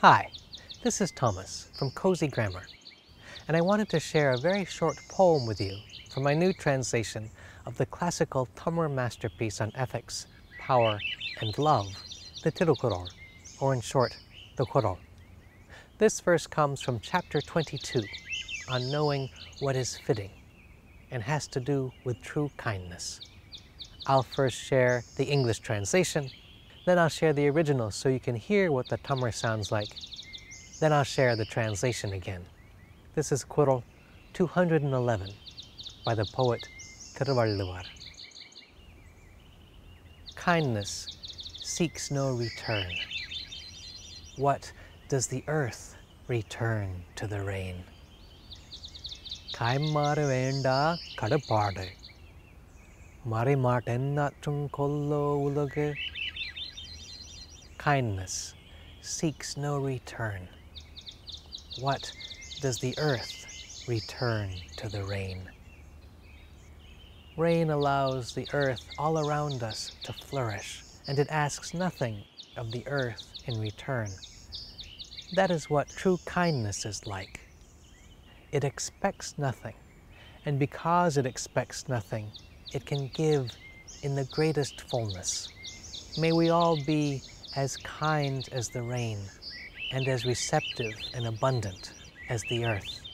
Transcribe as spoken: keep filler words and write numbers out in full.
Hi, this is Thomas from Cozy Grammar, and I wanted to share a very short poem with you from my new translation of the classical Tamil masterpiece on ethics, power, and love, the Tirukkural, or in short, the Kural. This verse comes from chapter twenty-two on knowing what is fitting and has to do with true kindness. I'll first share the English translation, then I'll share the original so you can hear what the Tamil sounds like. Then I'll share the translation again. This is Kural two hundred eleven by the poet Thiruvalluvar. Kindness seeks no return. What does the earth return to the rain? Kaimara venda kadapadu. Marimatennatum kollo ulagu. Kindness seeks no return. What does the earth return to the rain? Rain allows the earth all around us to flourish, and it asks nothing of the earth in return. That is what true kindness is like. It expects nothing, and because it expects nothing, it can give in the greatest fullness. May we all be as kind as the rain, and as receptive and abundant as the earth.